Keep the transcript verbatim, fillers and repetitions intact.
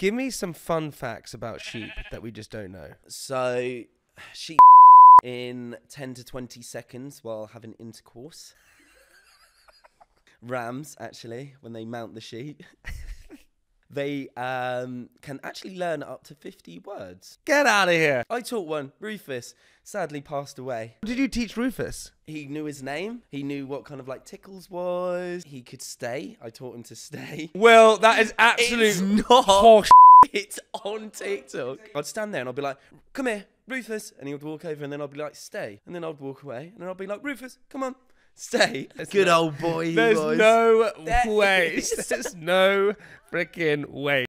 Give me some fun facts about sheep that we just don't know. So, sheep in ten to twenty seconds while having intercourse. Rams, actually, when they mount the sheep. They um, can actually learn up to fifty words. Get out of here. I taught one, Rufus, sadly passed away. What did you teach Rufus? He knew his name. He knew what kind of like tickles was. He could stay. I taught him to stay. Well, that is absolute it's not. Horse it's on TikTok. I'd stand there and I'd be like, come here, Rufus. And he would walk over and then I'd be like, stay. And then I'd walk away and then I'd be like, Rufus, come on. Stay. That's Good no, old boy. There's boys. no there way. There's no freaking way.